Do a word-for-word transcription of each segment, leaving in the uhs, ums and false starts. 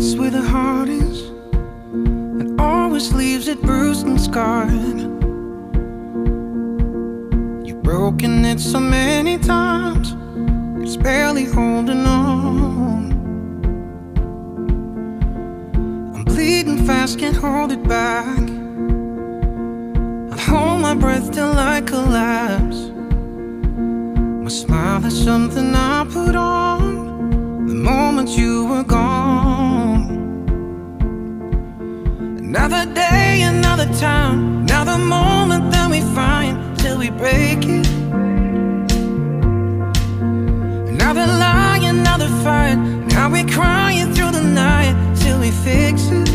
hurts where the heart is, and always leaves it bruised and scarred. You've broken it so many times, it's barely holding on. I'm bleeding fast, can't hold it back. I hold my breath till I collapse. My smile is something I put on the moment you were gone. Another day, another time, another moment that we find till we break it. Another lie, another fight, now we're crying through the night till we fix it.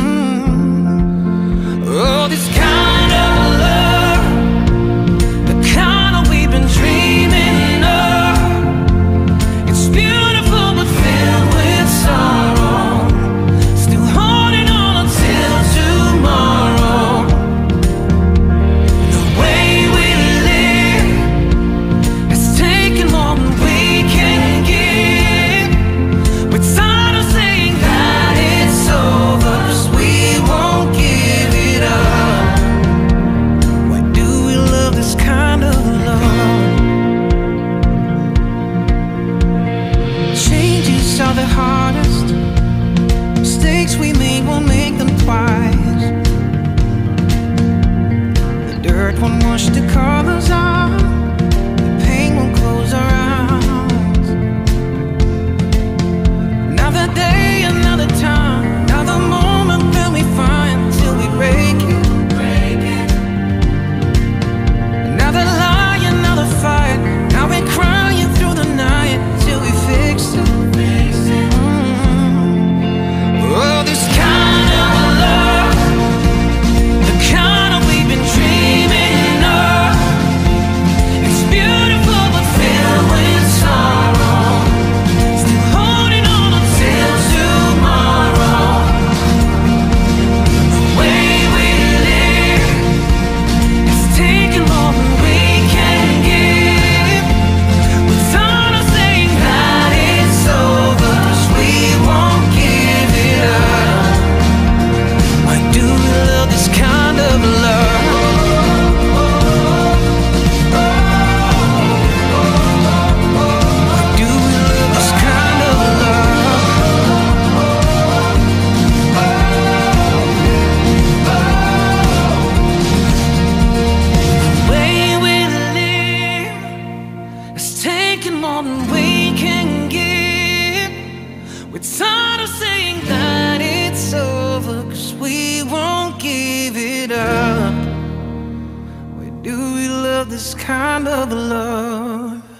Mm. Oh, this kind of love, the kind of we've been dreaming of. It's beautiful. This kind of love.